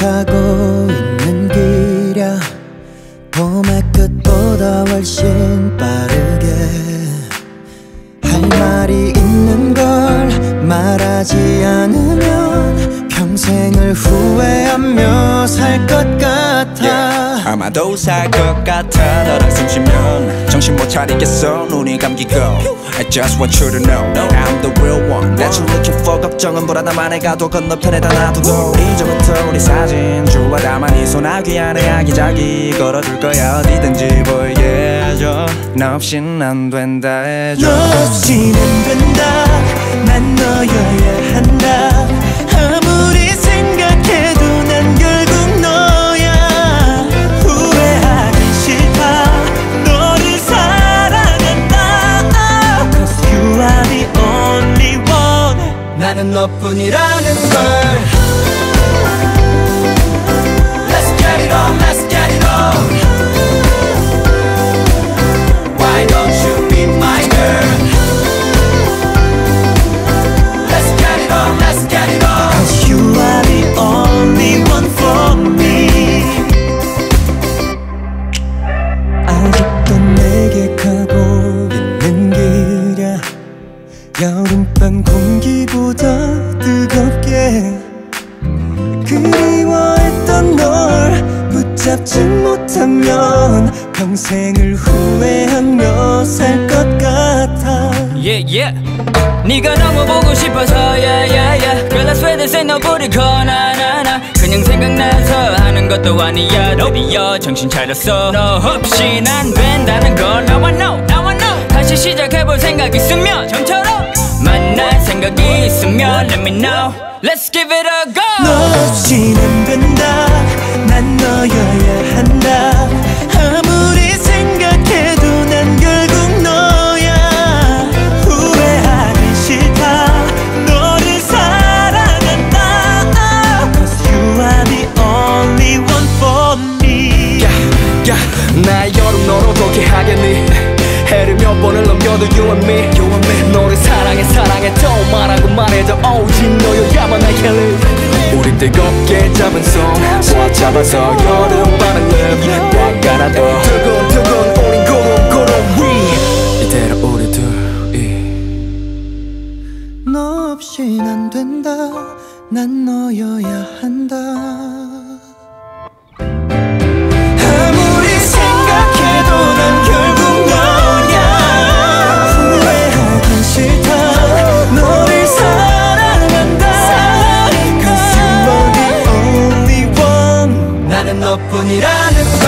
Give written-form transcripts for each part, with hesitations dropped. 가고 있는 길이야. 봄의 끝보다 훨씬 빠르게 할 말이 있는 걸 말하지 않으면 평생을 후회하며 살 것 같아. Yeah, 아마도 살 것 같아. 너랑 숨 쉬면 정신 못 차리겠어. 눈이 감기고 I just want you to know that I'm the real one that you're looking for. 걱정은 보라 나만의 가도 건너편에다 놔두고 이제부터 우리 사진 주워 담아 네 소나기 안에 아기자기 걸어둘 거야. 어디든지 보이게 해줘. 나 없인 안 된다 해줘. 너 없인 안 된다. 난 너여야 한다. 아무리 생각해도 난 결국 너야. 후회하기 싫다. 너를 사랑한다. Cause you are the only one. 나는 너뿐이라는 걸. Let's get it on, let's get it on. Why don't you be my girl? Let's get it on, let's get it on. You are the only one for me. 아직도 내게 가고 있는 길이야. 여름밤 공기보다 뜨겁게 그리워했던 널 붙잡지 못하면 평생을 후회하며 살 것 같아. Yeah, yeah. 네가 너무 보고 싶어서 yeah, yeah, yeah. Girl I swear this ain't nobody gonna na na. 그냥 생각나서 하는 것도 아니야. 너 미워 정신 차렸어. 너 없이 난 된다는 걸 나와 know, 나와 know. 다시 시작해볼 생각 있으면 좀처럼 만날 생각이 있으면 let me know. Let's give it a go. 너 없이 난 된다. 난 너여야 한다. 아무리 생각해도 난 결국 너 나의 여름 널 어떻게 하겠니. 해를 몇 번을 넘겨도 you and me, you and me. 너를 사랑해 사랑해도 말하고 말해도 오직 너여야만 I can live. 우린 뜨겁게 잡은 손 꽉 잡아서 여름밤의 립 꽉 깔아둬. 두근두근 우린 고름고름 위 이대로 우리 둘이. 너 없인 안 된다. 난 너여야 한다. 너뿐이라는 걸.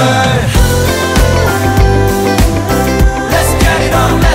Let's get it on.